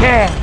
Yeah.